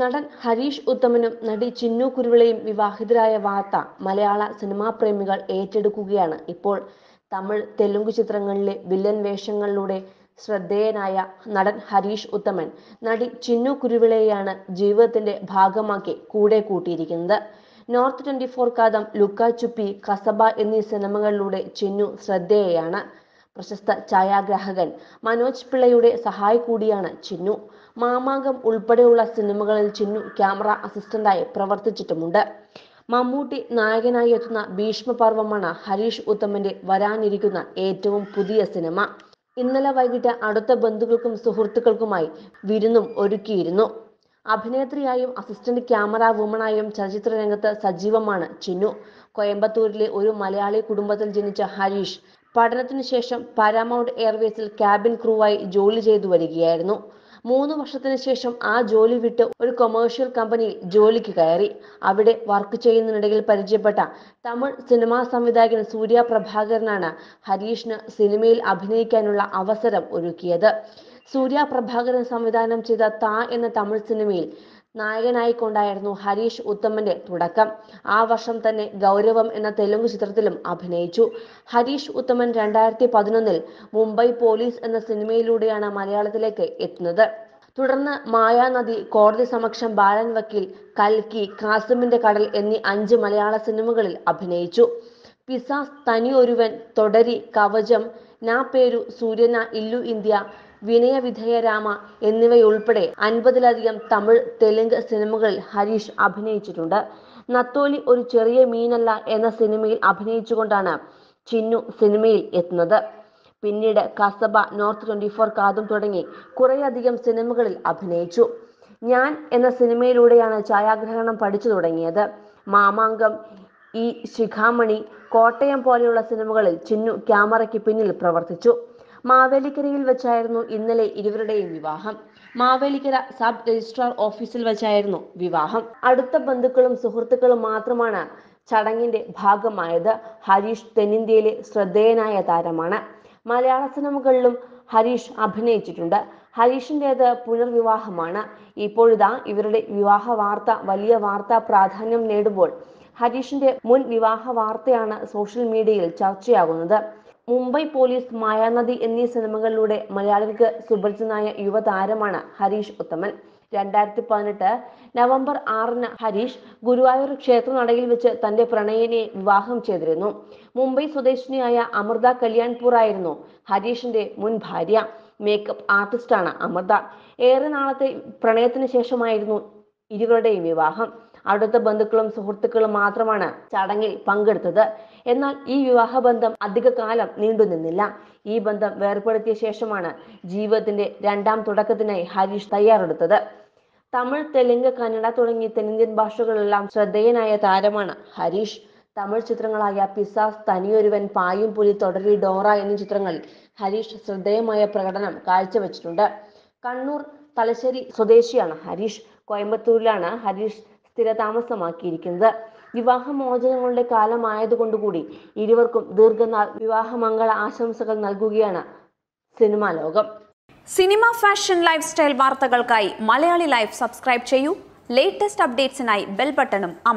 നടൻ ഹരീഷ് ഉത്തമനും നടി ചിന്നു കുരുവിളയും വിവാഹിതരായ വാർത്ത മലയാള സിനിമാ പ്രേമികൾ ഏറ്റെടുക്കുകയാണ്. ഇപ്പോൾ തമിഴ്, തെലുങ്ക് ചിത്രങ്ങളിലെ വില്ലൻ വേഷങ്ങളിലൂടെ ശ്രദ്ധേയനായ നടൻ ഹരീഷ് ഉത്തമൻ നടി ചിന്നു കുരുവിളയെയാണ് ജീവിതത്തിന്റെ ഭാഗമാക്കി കൂടെ കൂട്ടിയിരിക്കുന്നത്. നോർത്ത് 24 കാതം, ലുക്ക ചുപ്പി, കസബ എന്നീ സിനിമകളിലൂടെ ചിന്നു ശ്രദ്ധേയയാണ്. പ്രശസ്ത ഛായാഗ്രാഹകൻ മനോജ് പിള്ളയുടെ സഹായി കൂടിയാണ് ചിന്നു. മാമാങ്കം ഉൾപ്പെടെയുള്ള സിനിമകളിൽ ചിന്നു ക്യാമറ അസിസ്റ്റന്റായി പ്രവർത്തിച്ചിട്ടുമുണ്ട്. മമ്മൂട്ടി നായകനായി എത്തുന്ന ഭീഷ്മപർവമാണ് ഹരീഷ് ഉത്തമന്റെ വരാനിരിക്കുന്ന ഏറ്റവും പുതിയ സിനിമ. ഇന്നലെ വൈകിട്ട് അടുത്ത ബന്ധുക്കൾക്കും സുഹൃത്തുക്കൾക്കുമായി വിരുന്നും ഒരുക്കിയിരുന്നു. അഭിനേത്രിയായും അസിസ്റ്റന്റ് ക്യാമറ വുമണായും ചലച്ചിത്ര രംഗത്ത് സജീവമാണ് ചിന്നു. കോയമ്പത്തൂരിലെ ഒരു മലയാളി കുടുംബത്തിൽ ജനിച്ച ഹരീഷ് പഠനത്തിനു ശേഷം പാരാമൗണ്ട് എയർവേസിൽ ക്യാബിൻ ക്രൂവായി ജോലി ചെയ്തു വരികയായിരുന്നു. 3 വർഷത്തിന് ശേഷം ആ ജോലി വിട്ട് ഒരു കൊമേഴ്ഷ്യൽ കമ്പനിയിൽ ജോലിക്ക് കയറി. അവിടെ വർക്ക് ചെയ്യുന്നതിനിടയിൽ പരിചയപ്പെട്ട തമിഴ് സിനിമാ സംവിധായകൻ സൂര്യ പ്രഭാകരനാണ് ഹരീഷിന് സിനിമയിൽ അഭിനയിക്കാനുള്ള അവസരം ഒരുക്കിയത്. സൂര്യ പ്രഭാകരൻ സംവിധാനം ചെയ്ത താ എന്ന തമിഴ് സിനിമയിൽ നായകനായിക്കൊണ്ടായിരുന്നു ഹരീഷ് ഉത്തമന്റെ തുടക്കം. ആ വർഷം തന്നെ ഗൗരവം എന്ന തെലുങ്ക് ചിത്രത്തിലും അഭിനയിച്ചു. ഹരീഷ് ഉത്തമൻ 2011-ൽ മുംബൈ പോലീസ് എന്ന സിനിമയിലൂടെയാണ് മലയാളത്തിലേക്ക് എത്തുന്നത്. തുടർന്ന് മായാനദി, കോടതി സമക്ഷം, ബാലൻ വക്കീൽ, കൽക്കി, കാസിമിന്റെ കടൽ എന്നീ 5 മലയാള സിനിമകളിൽ അഭിനയിച്ചു. പിസാസ്, തനി ഒരുവൻ, തൊടരി, കവചം, നാ പേരു സൂര്യന, ഇല്ലു ഇന്ത്യ, വിനയവിധേയരാമ എന്നിവയുൾപ്പെടെ 50-ലധികം തമിഴ്, തെലുങ്ക് സിനിമകളിൽ ഹരീഷ് അഭിനയിച്ചിട്ടുണ്ട്. നത്തോലി ഒരു ചെറിയ മീനല്ല എന്ന സിനിമയിൽ അഭിനയിച്ചുകൊണ്ടാണ് ചിന്നു സിനിമയിൽ എത്തുന്നത്. പിന്നീട് കസബ, നോർത്ത് 24 കാതും തുടങ്ങി കുറേയധികം സിനിമകളിൽ അഭിനയിച്ചു. ഞാൻ എന്ന സിനിമയിലൂടെയാണ് ഛായാഗ്രഹണം പഠിച്ചു തുടങ്ങിയത്. മാമാങ്കം, ഈ ശിഖാമണി, കോട്ടയം പോലെയുള്ള സിനിമകളിൽ ചിന്നു ക്യാമറയ്ക്ക് പിന്നിൽ പ്രവർത്തിച്ചു. മാവേലിക്കരയിൽ വെച്ചായിരുന്നു ഇന്നലെ ഇരുവരുടെയും വിവാഹം. മാവേലിക്കര സബ് രജിസ്ട്രാർ ഓഫീസിൽ വെച്ചായിരുന്നു വിവാഹം. അടുത്ത ബന്ധുക്കളും സുഹൃത്തുക്കളും മാത്രമാണ് ചടങ്ങിന്റെ ഭാഗമായത്. ഹരീഷ് തെന്നിന്ത്യയിലെ ശ്രദ്ധേയനായ താരമാണ്. മലയാള സിനിമകളിലും ഹരീഷ് അഭിനയിച്ചിട്ടുണ്ട്. ഹരീഷിൻ്റേത് പുനർവിവാഹമാണ്. ഇപ്പോഴിതാ ഇവരുടെ വിവാഹ വാർത്ത വലിയ വാർത്താ പ്രാധാന്യം നേടുമ്പോൾ ഹരീഷിന്റെ മുൻ വിവാഹ വാർത്തയാണ് സോഷ്യൽ മീഡിയയിൽ ചർച്ചയാകുന്നത്. മുംബൈ പോലീസ്, മായാനദി എന്നീ സിനിമകളിലൂടെ മലയാളികൾക്ക് സുപരിചിതനായ യുവതാരമാണ് ഹരീഷ് ഉത്തമൻ. 2018 നവംബർ 6-ന് ഹരീഷ് ഗുരുവായൂർ ക്ഷേത്രനടയിൽ വെച്ച് തന്റെ പ്രണയിനെ വിവാഹം ചെയ്തിരുന്നു. മുംബൈ സ്വദേശിനിയായ അമൃത കല്യാൺപൂർ ആയിരുന്നു ഹരീഷിന്റെ മുൻ ഭാര്യ. മേക്കപ്പ് ആർട്ടിസ്റ്റാണ് അമൃത. ഏറെ നാളത്തെ പ്രണയത്തിന് ശേഷമായിരുന്നു ഇരുവരുടെയും വിവാഹം. അടുത്ത ബന്ധുക്കളും സുഹൃത്തുക്കളും മാത്രമാണ് ചടങ്ങിൽ പങ്കെടുത്തത്. എന്നാൽ ഈ വിവാഹബന്ധം അധിക കാലം നീണ്ടുനിന്നില്ല. ഈ ബന്ധം വേർപെടുത്തിയ ശേഷമാണ് ജീവിതത്തിന്റെ 2ാം തുടക്കത്തിനായി ഹരീഷ് തയ്യാറെടുത്തത്. തമിഴ്, തെലുങ്ക്, കന്നഡ തുടങ്ങി തെന്നിന്ത്യൻ ഭാഷകളെല്ലാം ശ്രദ്ധേയനായ താരമാണ് ഹരീഷ്. തമിഴ് ചിത്രങ്ങളായ പിസാസ്, തനിയൊരുവൻ, പായും പുലി, തൊടരി, ഡോറ എന്നീ ചിത്രങ്ങളിൽ ഹരീഷ് ശ്രദ്ധേയമായ പ്രകടനം കാഴ്ചവെച്ചിട്ടുണ്ട്. കണ്ണൂർ, തലശ്ശേരി സ്വദേശിയാണ് ഹരീഷ്. കോയമ്പത്തൂരിലാണ് ഹരീഷ് സ്ഥിരതാമസമാക്കിയിരിക്കുന്നത്. വിവാഹമോചനങ്ങളുടെ കാലമായതുകൊണ്ടുകൂടി ഇരുവർക്കും ദീർഘനാൾ വിവാഹമംഗള ആശംസകൾ നൽകുകയാണ് സിനിമാ ലോകം. സിനിമ, ഫാഷൻ, ലൈഫ് സ്റ്റൈൽ വാർത്തകൾക്കായി മലയാളി ലൈഫ് സബ്സ്ക്രൈബ് ചെയ്യൂ. ലേറ്റസ്റ്റ് അപ്ഡേറ്റ്സിനായി ബെൽ ബട്ടണും അമർത്തുക.